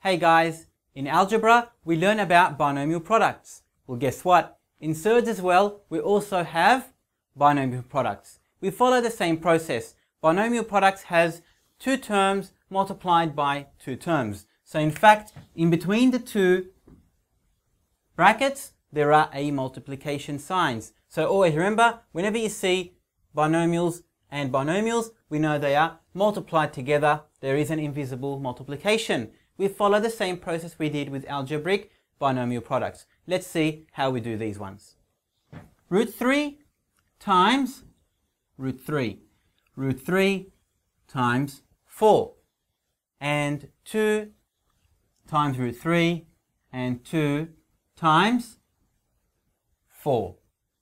Hey guys, in algebra we learn about binomial products. Well, guess what? In surds as well we also have binomial products. We follow the same process. Binomial products has two terms multiplied by two terms. So in fact, in between the two brackets there are a multiplication signs. So always remember, whenever you see binomials and binomials, we know they are multiplied together. There is an invisible multiplication. We follow the same process we did with algebraic binomial products. Let's see how we do these ones. Root 3 times root 3. Root 3 times 4. And 2 times root 3 and 2 times 4.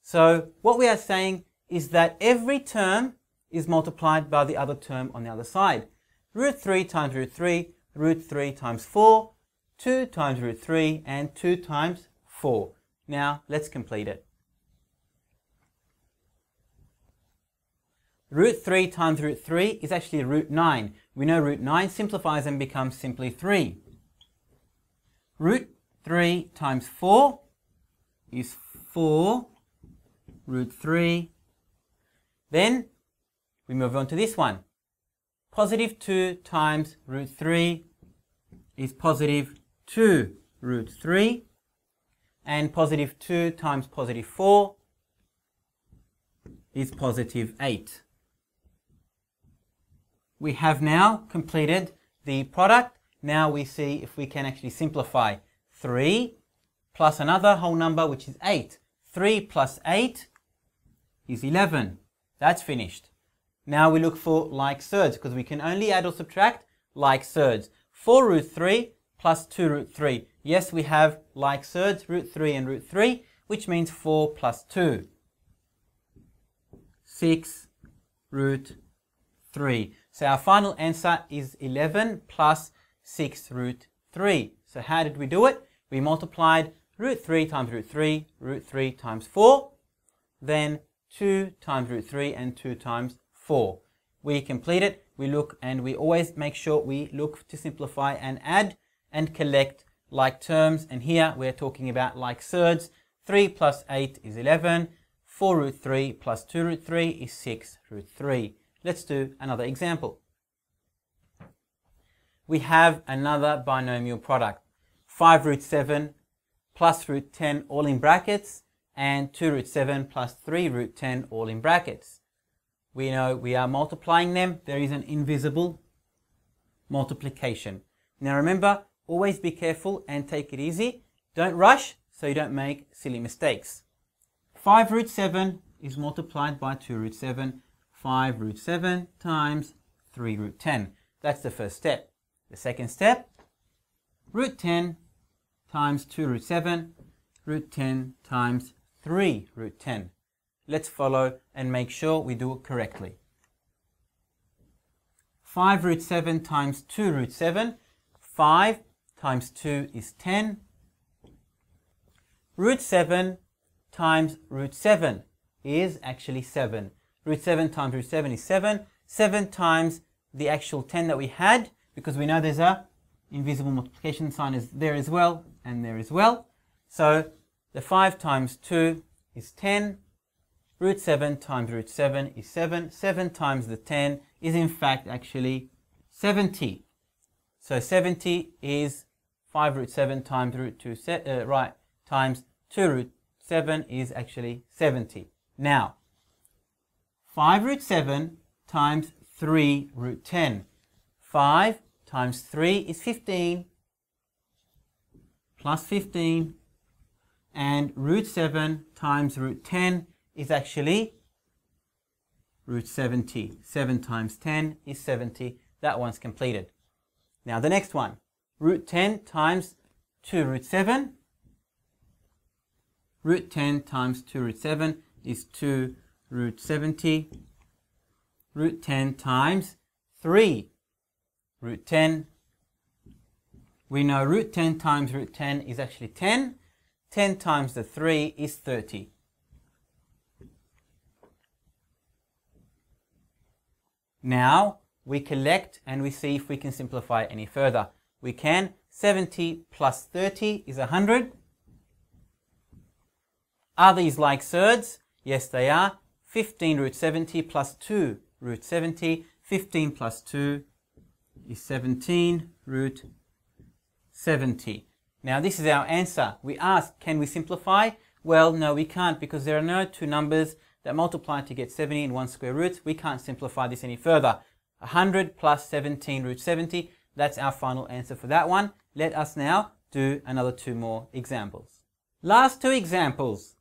So what we are saying is that every term is multiplied by the other term on the other side. Root 3 times root 3, root 3 times 4, 2 times root 3, and 2 times 4. Now let's complete it. Root 3 times root 3 is actually root 9. We know root 9 simplifies and becomes simply 3. Root 3 times 4 is 4 root 3. Then we move on to this one. Positive 2 times root 3 is positive 2 root 3. And positive 2 times positive 4 is positive 8. We have now completed the product. Now we see if we can actually simplify. 3 plus another whole number, which is 8. 3 plus 8 is 11. That's finished. Now we look for like surds, because we can only add or subtract like surds. 4 root 3 plus 2 root 3. Yes, we have like surds, root 3 and root 3, which means 4 plus 2. 6 root 3. So our final answer is 11 plus 6 root 3. So how did we do it? We multiplied root 3 times root 3, root 3 times 4, then 2 times root 3 and 2 times 4. We complete it. We look, and we always make sure we look to simplify and add and collect like terms, and here we're talking about like surds. 3 plus 8 is 11, 4 root 3 plus 2 root 3 is 6 root 3. Let's do another example. We have another binomial product. 5 root 7 plus root 10 all in brackets, and 2 root 7 plus 3 root 10 all in brackets. We know we are multiplying them. There is an invisible multiplication. Now remember, always be careful and take it easy. Don't rush so you don't make silly mistakes. 5 root 7 is multiplied by 2 root 7. 5 root 7 times 3 root 10. That's the first step. The second step, root 10 times 2 root 7, root 10 times 3 root 10. Let's follow and make sure we do it correctly. 5 root 7 times 2 root 7, 5 times 2 is 10. Root 7 times root 7 is actually 7. Root 7 times root 7 is 7. 7 times the actual 10 that we had, because we know there's a invisible multiplication sign is there as well, and there as well. So the 5 times 2 is 10. Root 7 times root 7 is 7. 7 times the 10 is in fact actually 70. So 70 is 5 root 7 times root 2 times 2 root 7 is actually 70. Now 5 root 7 times 3 root 10. 5 times 3 is 15 plus 15, and root 7 times root 10 is actually root 70. 7 times 10 is 70. That one's completed. Now the next one, root 10 times 2 root 7. Root 10 times 2 root 7 is 2 root 70. Root 10 times 3 root 10. We know root 10 times root 10 is actually 10. 10 times the 3 is 30. Now we collect and we see if we can simplify any further. We can. 70 plus 30 is 100. Are these like surds? Yes, they are. 15 root 70 plus 2 root 70. 15 plus 2 is 17 root 70. Now this is our answer. We ask, can we simplify? Well, no, we can't, because there are no two numbers that multiply to get 70 in one square root. We can't simplify this any further. 100 plus 17 root 70. That's our final answer for that one. Let us now do another two more examples. Last two examples.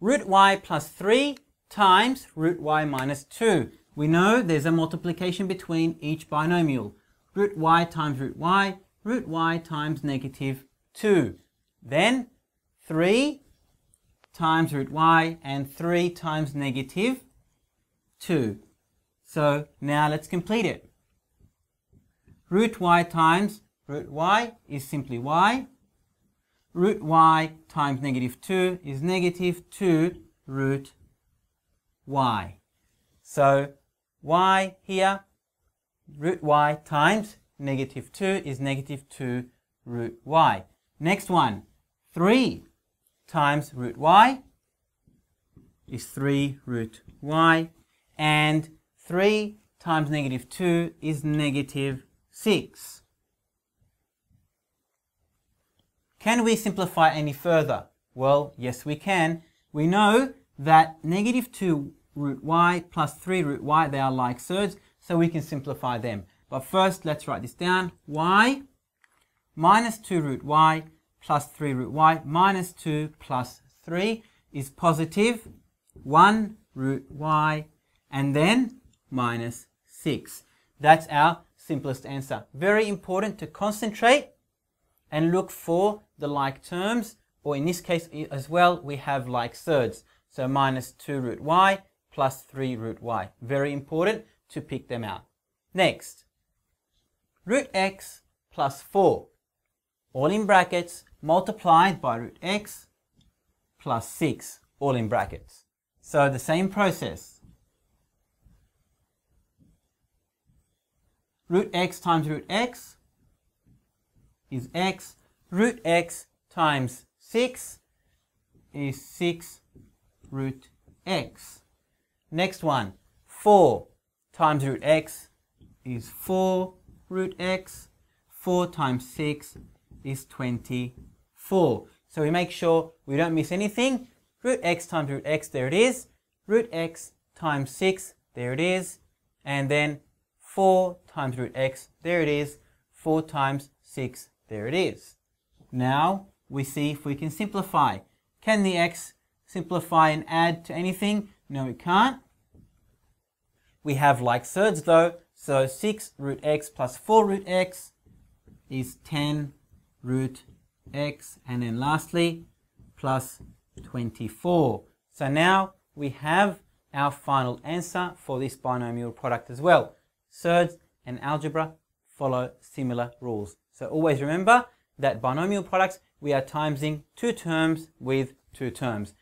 Root y plus 3 times root y minus 2. We know there's a multiplication between each binomial. Root y times root y times negative 2. Then 3 times root y and 3 times negative 2. So now let's complete it. Root y times root y is simply y. Root y times negative 2 is negative 2 root y. So y here, root y times negative 2 is negative 2 root y. Next one, 3 times root y is 3 root y. And 3 times negative 2 is negative 6. Can we simplify any further? Well, yes we can. We know that negative 2 root y plus 3 root y, they are like surds, so we can simplify them. But first, let's write this down. Y minus 2 root y plus 3 root y minus 2 plus 3 is positive 1 root y and then minus 6. That's our simplest answer. Very important to concentrate and look for the like terms, or in this case as well we have like surds. So minus 2 root y plus 3 root y. Very important to pick them out. Next, root x plus 4, all in brackets, multiplied by root x plus 6, all in brackets. So the same process. Root x times root x is x. Root x times 6 is 6 root x. Next one, 4 times root x is 4 root x. 4 times 6 is 24. So we make sure we don't miss anything. Root x times root x, there it is. Root x times 6, there it is. And then 4 times root x, there it is. 4 times 6, there it is. Now we see if we can simplify. Can the x simplify and add to anything? No, it can't. We have like surds though, so 6 root x plus 4 root x is 10 root x, and then lastly plus 24. So now we have our final answer for this binomial product as well. Surds and algebra follow similar rules. So always remember that binomial products, we are timesing two terms with two terms.